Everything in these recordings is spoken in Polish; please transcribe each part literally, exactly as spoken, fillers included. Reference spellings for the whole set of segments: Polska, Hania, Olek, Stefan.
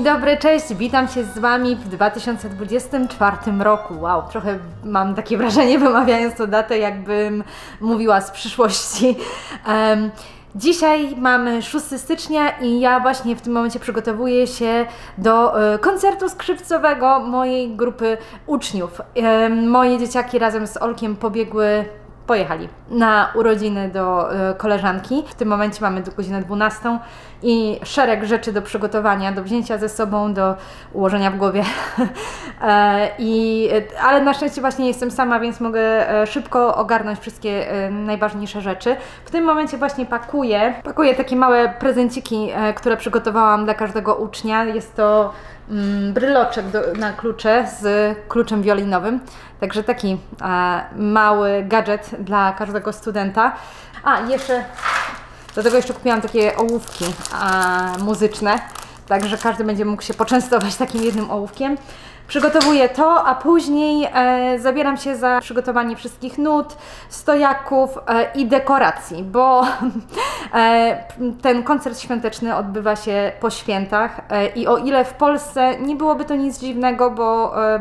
Dzień dobry, cześć, witam się z Wami w dwa tysiące dwudziestym czwartym roku. Wow, trochę mam takie wrażenie, wymawiając tę datę, jakbym mówiła z przyszłości. Um, Dzisiaj mamy szóstego stycznia i ja właśnie w tym momencie przygotowuję się do koncertu skrzypcowego mojej grupy uczniów. Moje dzieciaki razem z Olkiem pobiegły, pojechali na urodziny do koleżanki. W tym momencie mamy do godziny dwunastej i szereg rzeczy do przygotowania, do wzięcia ze sobą, do ułożenia w głowie. I, ale na szczęście właśnie jestem sama, więc mogę szybko ogarnąć wszystkie najważniejsze rzeczy. W tym momencie właśnie pakuję, pakuję takie małe prezenciki, które przygotowałam dla każdego ucznia. Jest to bryloczek do, na klucze z kluczem wiolinowym. Także taki e, mały gadżet dla każdego studenta. A, jeszcze do tego jeszcze kupiłam takie ołówki e, muzyczne. Także każdy będzie mógł się poczęstować takim jednym ołówkiem. Przygotowuję to, a później e, zabieram się za przygotowanie wszystkich nut, stojaków e, i dekoracji, bo e, ten koncert świąteczny odbywa się po świętach e, i o ile w Polsce nie byłoby to nic dziwnego, bo e,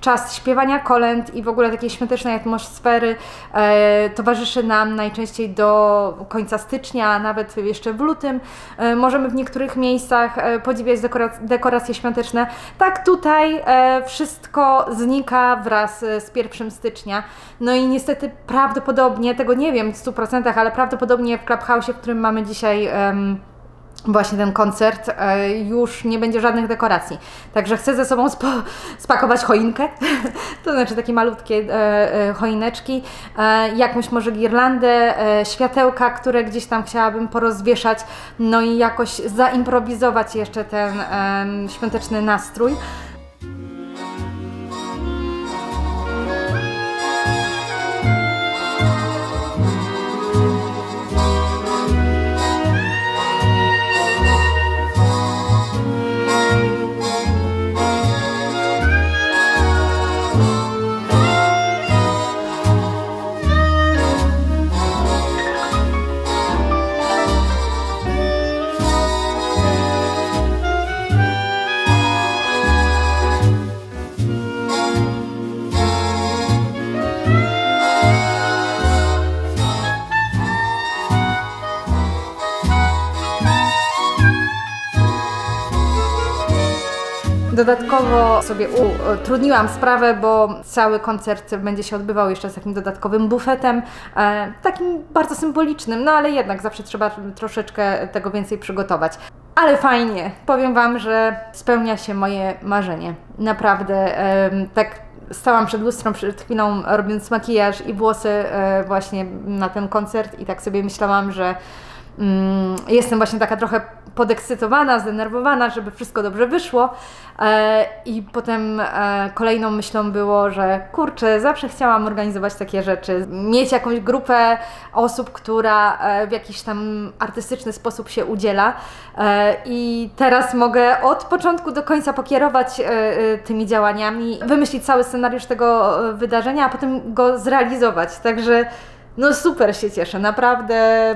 czas śpiewania kolęd i w ogóle takiej świątecznej atmosfery e, towarzyszy nam najczęściej do końca stycznia, a nawet jeszcze w lutym. E, możemy w niektórych miejscach e, podziwiać dekorac dekoracje świąteczne. Tak tutaj wszystko znika wraz z pierwszego stycznia. No i niestety prawdopodobnie, tego nie wiem w stu procentach, ale prawdopodobnie w Clubhouse, w którym mamy dzisiaj um, właśnie ten koncert, już nie będzie żadnych dekoracji. Także chcę ze sobą spakować choinkę, to znaczy takie malutkie e, choineczki, e, jakąś może girlandę, e, światełka, które gdzieś tam chciałabym porozwieszać, no i jakoś zaimprowizować jeszcze ten e, świąteczny nastrój. Dodatkowo sobie utrudniłam sprawę, bo cały koncert będzie się odbywał jeszcze z takim dodatkowym bufetem, e, takim bardzo symbolicznym, no ale jednak zawsze trzeba troszeczkę tego więcej przygotować. Ale fajnie, powiem Wam, że spełnia się moje marzenie. Naprawdę, e, tak stałam przed lustrem przed chwilą, robiąc makijaż i włosy e, właśnie na ten koncert i tak sobie myślałam, że mm, jestem właśnie taka trochę podekscytowana, zdenerwowana, żeby wszystko dobrze wyszło e, i potem e, kolejną myślą było, że kurczę, zawsze chciałam organizować takie rzeczy, mieć jakąś grupę osób, która e, w jakiś tam artystyczny sposób się udziela e, i teraz mogę od początku do końca pokierować e, tymi działaniami, wymyślić cały scenariusz tego wydarzenia, a potem go zrealizować, także no super się cieszę, naprawdę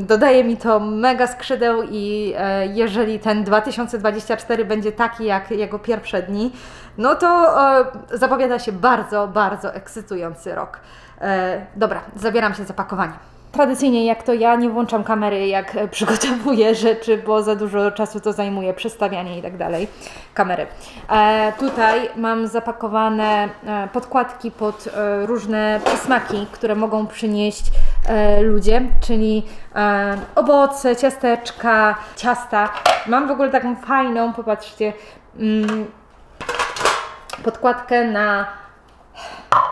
dodaje mi to mega skrzydeł i e, jeżeli ten dwa tysiące dwudziesty czwarty będzie taki jak jego pierwsze dni, no to e, zapowiada się bardzo, bardzo ekscytujący rok. E, dobra, zabieram się za pakowanie. Tradycyjnie jak to ja nie włączam kamery, jak przygotowuję rzeczy, bo za dużo czasu to zajmuje, przestawianie i tak dalej, kamery. E, tutaj mam zapakowane e, podkładki pod e, różne przysmaki, które mogą przynieść e, ludzie, czyli e, owoce, ciasteczka, ciasta. Mam w ogóle taką fajną, popatrzcie, mm, podkładkę na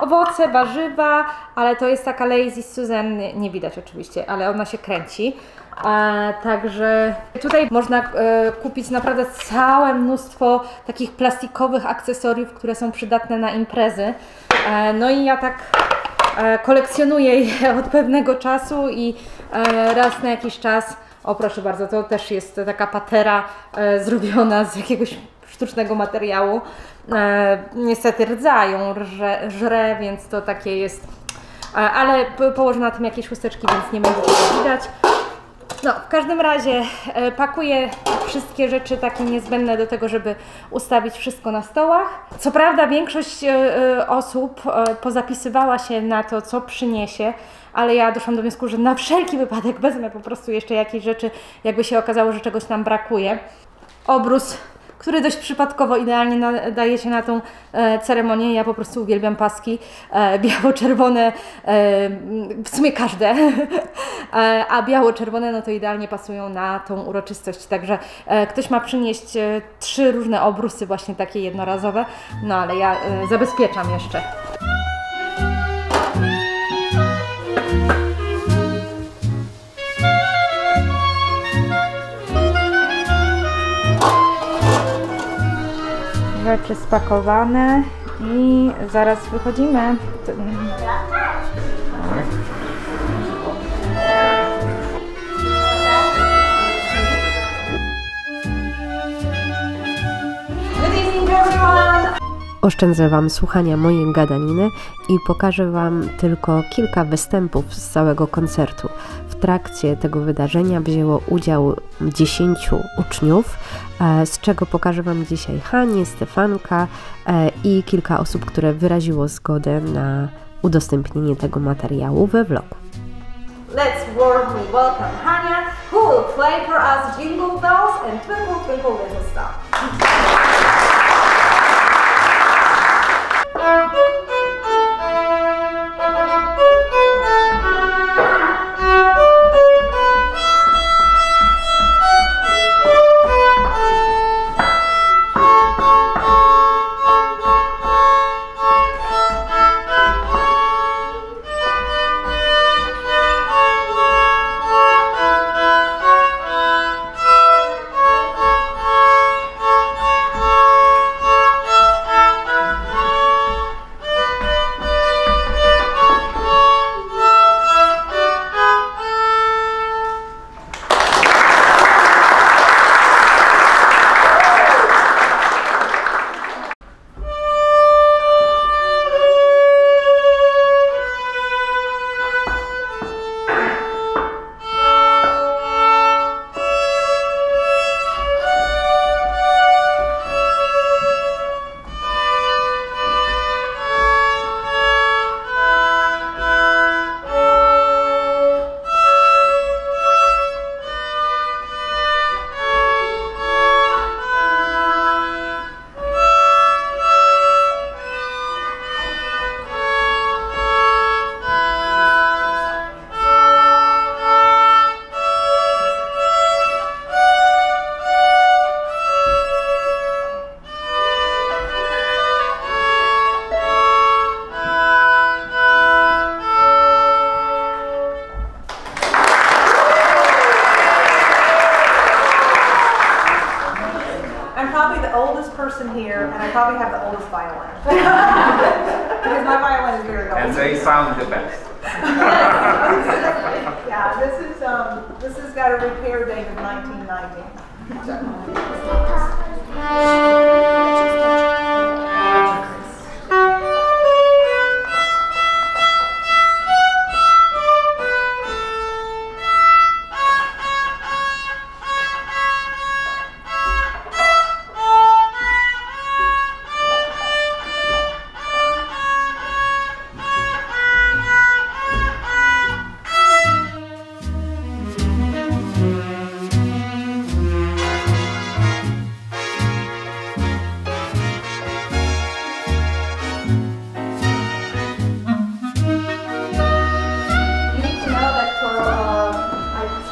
owoce, warzywa, ale to jest taka Lazy Susan, nie, nie widać oczywiście, ale ona się kręci. E, także tutaj można e, kupić naprawdę całe mnóstwo takich plastikowych akcesoriów, które są przydatne na imprezy. E, no i ja tak e, kolekcjonuję je od pewnego czasu i e, raz na jakiś czas, o proszę bardzo, to też jest taka patera e, zrobiona z jakiegoś sztucznego materiału. E, niestety rdza ją żre, żre, więc to takie jest. E, ale położę na tym jakieś chusteczki, więc nie będzie tego widać. No, w każdym razie pakuję wszystkie rzeczy takie niezbędne do tego, żeby ustawić wszystko na stołach. Co prawda większość osób pozapisywała się na to, co przyniesie, ale ja doszłam do wniosku, że na wszelki wypadek wezmę po prostu jeszcze jakieś rzeczy, jakby się okazało, że czegoś nam brakuje. Obrus, który dość przypadkowo idealnie nadaje się na tą e, ceremonię. Ja po prostu uwielbiam paski e, biało-czerwone, e, w sumie każde, e, a biało-czerwone no to idealnie pasują na tą uroczystość. Także e, ktoś ma przynieść e, trzy różne obrusy właśnie takie jednorazowe, no ale ja e, zabezpieczam jeszcze. Rzeczy spakowane i zaraz wychodzimy. Oszczędzę Wam słuchania mojej gadaniny i pokażę Wam tylko kilka występów z całego koncertu. W trakcie tego wydarzenia wzięło udział dziesięciu uczniów, z czego pokażę Wam dzisiaj Hanię, Stefanka i kilka osób, które wyraziło zgodę na udostępnienie tego materiału we vlogu. Let's warmly welcome Hania, who will play for us Jingle Bells and Twinkle Twinkle Little Star.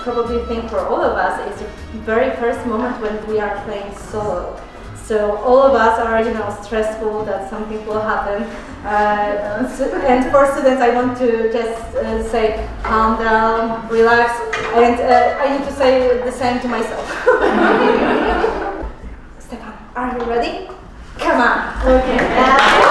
Probably think for all of us it's the very first moment when we are playing solo. So all of us are, you know, stressful that something will happen. Uh, so, and for students, I want to just uh, say calm down, relax, and uh, I need to say the same to myself. Stefan, are you ready? Come on. Okay. Yeah. Thank you.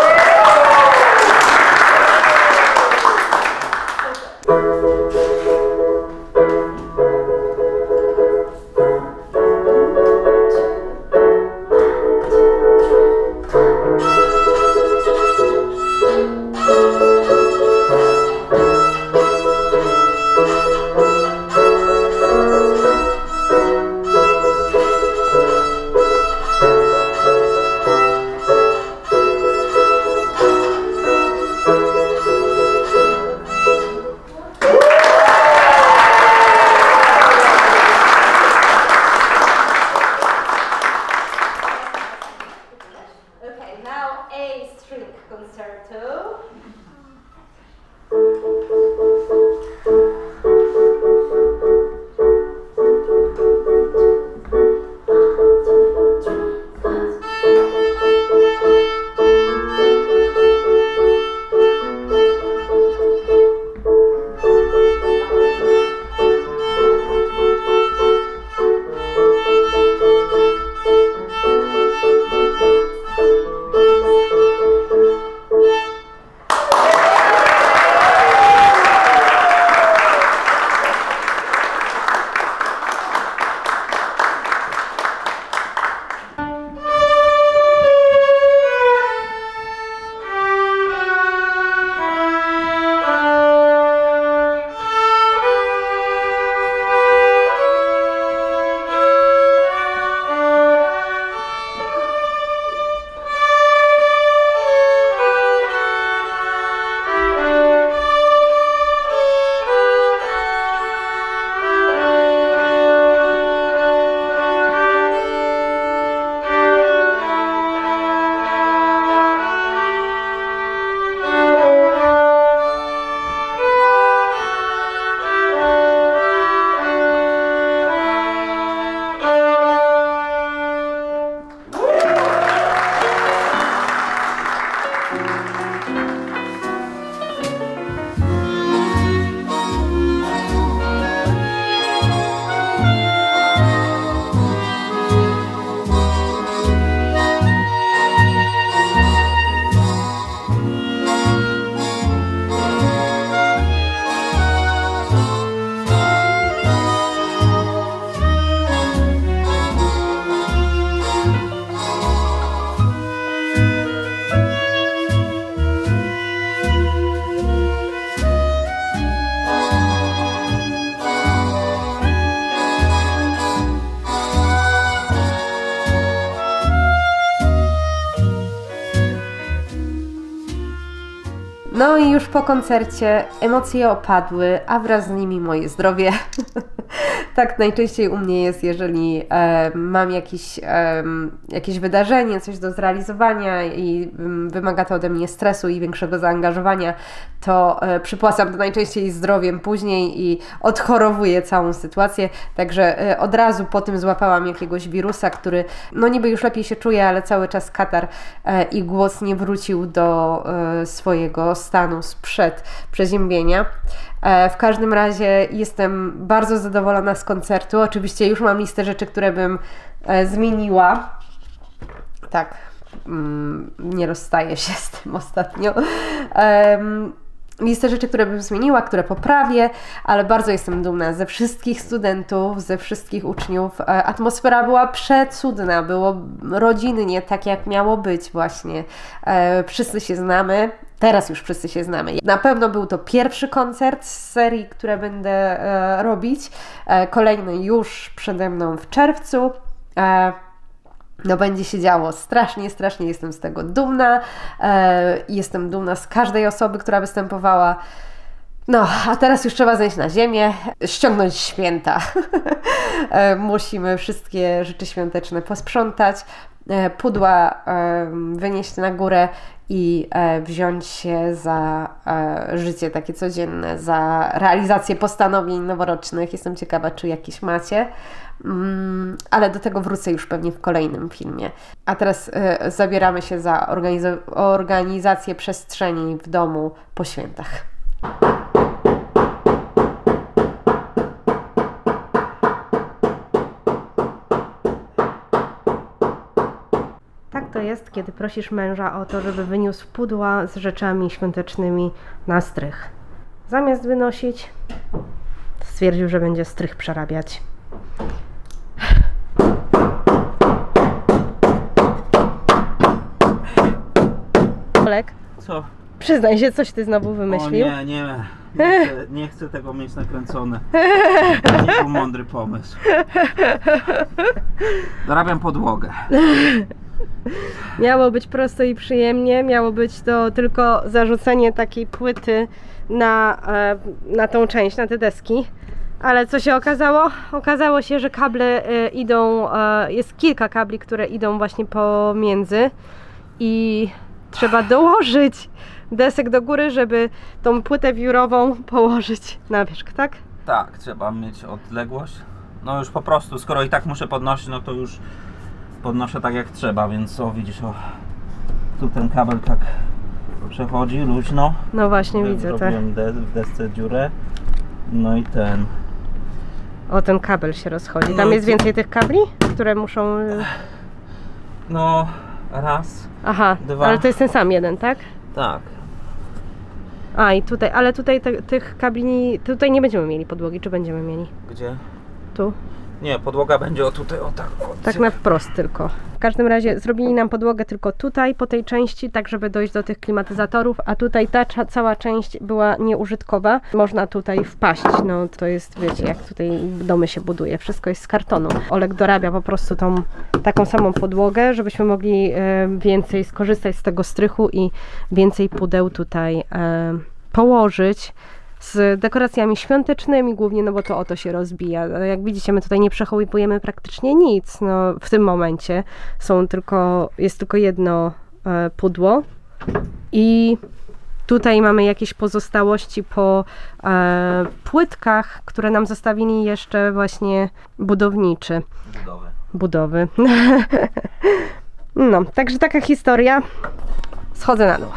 Concerto. No i już po koncercie emocje opadły, a wraz z nimi moje zdrowie. Tak najczęściej u mnie jest, jeżeli e, mam jakiś, e, jakieś wydarzenie, coś do zrealizowania i m, wymaga to ode mnie stresu i większego zaangażowania, to e, przypłacam to najczęściej zdrowiem później i odchorowuję całą sytuację. Także e, od razu po tym złapałam jakiegoś wirusa, który no niby już lepiej się czuje, ale cały czas katar e, i głos nie wrócił do e, swojego stanu sprzed przeziębienia. W każdym razie jestem bardzo zadowolona z koncertu. Oczywiście już mam listę rzeczy, które bym zmieniła. Tak, nie rozstaję się z tym ostatnio. Listę rzeczy, które bym zmieniła, które poprawię, ale bardzo jestem dumna ze wszystkich studentów, ze wszystkich uczniów. Atmosfera była przecudna, było rodzinnie, tak jak miało być właśnie. Wszyscy się znamy. Teraz już wszyscy się znamy. Na pewno był to pierwszy koncert z serii, które będę e, robić. E, kolejny już przede mną w czerwcu. E, no będzie się działo strasznie, strasznie jestem z tego dumna. E, jestem dumna z każdej osoby, która występowała. No, a teraz już trzeba zejść na ziemię, ściągnąć święta. e, musimy wszystkie rzeczy świąteczne posprzątać, e, pudła e, wynieść na górę i e, wziąć się za e, życie takie codzienne, za realizację postanowień noworocznych. Jestem ciekawa, czy jakieś macie, mm, ale do tego wrócę już pewnie w kolejnym filmie. A teraz e, zabieramy się za organiz- organizację przestrzeni w domu po świętach. To jest, kiedy prosisz męża o to, żeby wyniósł pudła z rzeczami świątecznymi na strych. Zamiast wynosić, stwierdził, że będzie strych przerabiać. Olek? Co? Przyznaj się, coś ty znowu wymyślił? O nie, nie, nie chcę, nie chcę tego mieć nakręcone. To był mądry pomysł. Dorabiam podłogę. Miało być prosto i przyjemnie, miało być to tylko zarzucenie takiej płyty na, na tą część, na te deski. Ale co się okazało? Okazało się, że kable idą, jest kilka kabli, które idą właśnie pomiędzy i Trzeba dołożyć desek do góry, żeby tą płytę wiórową położyć na wierzch, tak? Tak, trzeba mieć odległość. No już po prostu, skoro i tak muszę podnosić, no to już podnoszę tak jak trzeba, więc o widzisz, o, tu ten kabel tak przechodzi luźno. No właśnie, widzę, tak. Zrobiłem de w desce dziurę, no i ten. O, ten kabel się rozchodzi. Tam no jest więcej tych kabli, które muszą... No, raz, Aha, dwa... ale to jest ten sam jeden, tak? Tak. A i tutaj, ale tutaj te, tych kabli... Tutaj nie będziemy mieli podłogi, czy będziemy mieli? Gdzie? Tu. Nie, podłoga będzie o tutaj, o tak. O, tak na wprost tylko. W każdym razie zrobili nam podłogę tylko tutaj, po tej części, tak żeby dojść do tych klimatyzatorów, a tutaj ta cała część była nieużytkowa. Można tutaj wpaść, no to jest, wiecie, jak tutaj domy się buduje, wszystko jest z kartonu. Olek dorabia po prostu tą taką samą podłogę, żebyśmy mogli e, więcej skorzystać z tego strychu i więcej pudeł tutaj e, położyć. Z dekoracjami świątecznymi głównie, no bo to o to się rozbija. Jak widzicie, my tutaj nie przechołipujemy praktycznie nic, no w tym momencie. Są tylko, jest tylko jedno e, pudło i tutaj mamy jakieś pozostałości po e, płytkach, które nam zostawili jeszcze właśnie budowniczy. Budowy. Budowy. No, także taka historia. Schodzę na dół.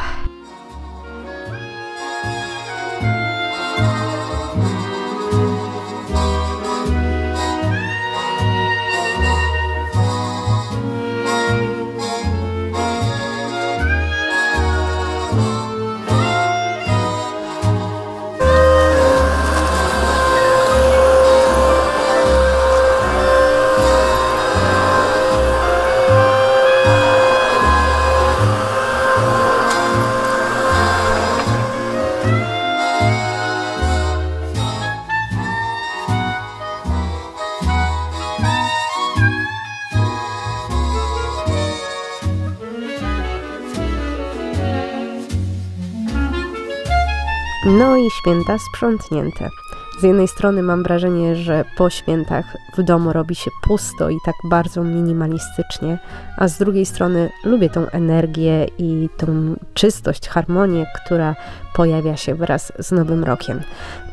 No i święta sprzątnięte. Z jednej strony mam wrażenie, że po świętach w domu robi się pusto i tak bardzo minimalistycznie, a z drugiej strony lubię tą energię i tą czystość, harmonię, która pojawia się wraz z Nowym Rokiem.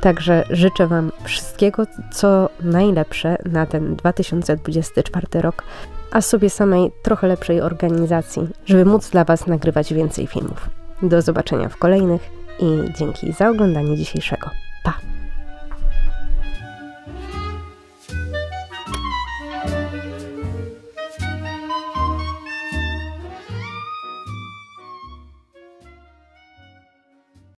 Także życzę Wam wszystkiego, co najlepsze na ten dwa tysiące dwudziesty czwarty rok, a sobie samej trochę lepszej organizacji, żeby móc dla Was nagrywać więcej filmów. Do zobaczenia w kolejnych i dzięki za oglądanie dzisiejszego.